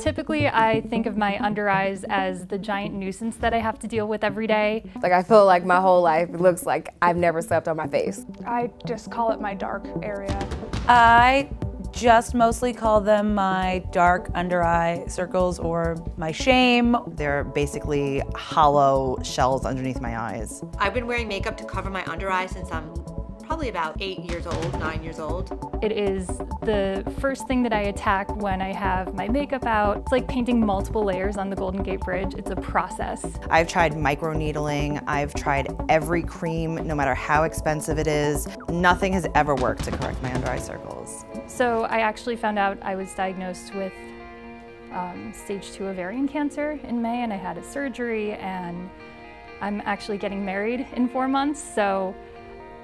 Typically, I think of my under eyes as the giant nuisance that I have to deal with every day. Like, I feel like my whole life looks like I've never slept on my face. I just call it my dark area. I just mostly call them my dark under eye circles or my shame. They're basically hollow shells underneath my eyes. I've been wearing makeup to cover my under eye since I'm probably about 8 years old, 9 years old. It is the first thing that I attack when I have my makeup out. It's like painting multiple layers on the Golden Gate Bridge. It's a process. I've tried microneedling. I've tried every cream, no matter how expensive it is. Nothing has ever worked to correct my under eye circles. So I actually found out I was diagnosed with stage 2 ovarian cancer in May, and I had a surgery, and I'm actually getting married in 4 months, so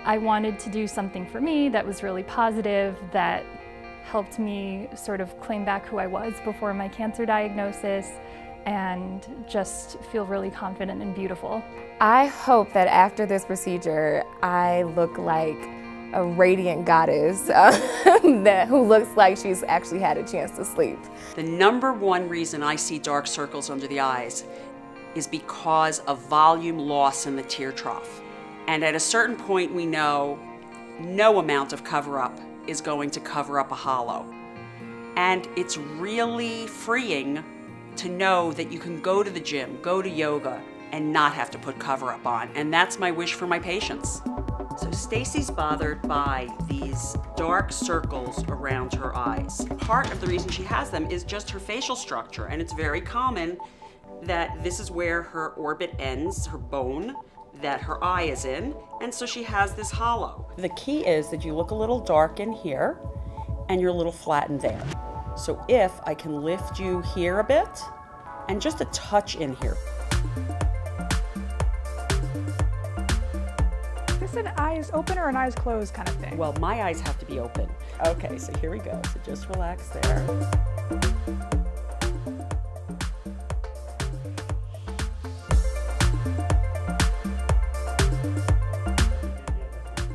I wanted to do something for me that was really positive, that helped me sort of claim back who I was before my cancer diagnosis and just feel really confident and beautiful. I hope that after this procedure, I look like a radiant goddess who looks like she's actually had a chance to sleep. The number 1 reason I see dark circles under the eyes is because of volume loss in the tear trough. And at a certain point, we know no amount of cover-up is going to cover up a hollow. And it's really freeing to know that you can go to the gym, go to yoga, and not have to put cover-up on. And that's my wish for my patients. So Stacy's bothered by these dark circles around her eyes. Part of the reason she has them is just her facial structure, and it's very common that this is where her orbit ends, her bone, that her eye is in, and so she has this hollow. The key is that you look a little dark in here, and you're a little flattened there. So if I can lift you here a bit, and just a touch in here. Is this an eyes open or an eyes closed kind of thing? Well, my eyes have to be open. Okay, so here we go. So just relax there.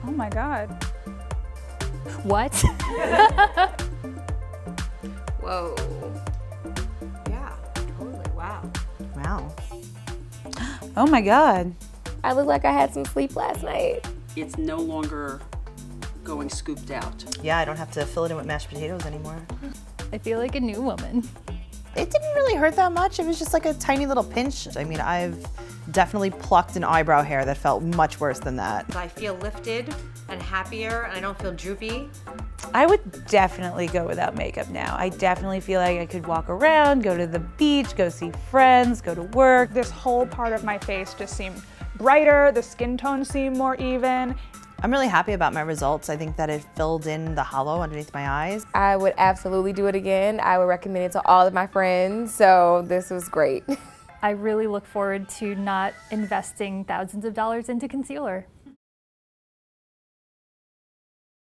Oh my God. What? Whoa. Yeah, totally, wow. Wow. Oh my God. I look like I had some sleep last night. It's no longer going scooped out. Yeah, I don't have to fill it in with mashed potatoes anymore. I feel like a new woman. It didn't really hurt that much. It was just like a tiny little pinch. I mean, I've definitely plucked an eyebrow hair that felt much worse than that. I feel lifted and happier, and I don't feel droopy. I would definitely go without makeup now. I definitely feel like I could walk around, go to the beach, go see friends, go to work. This whole part of my face just seemed brighter, the skin tone seemed more even. I'm really happy about my results. I think that it filled in the hollow underneath my eyes. I would absolutely do it again. I would recommend it to all of my friends, so this was great. I really look forward to not investing thousands of dollars into concealer.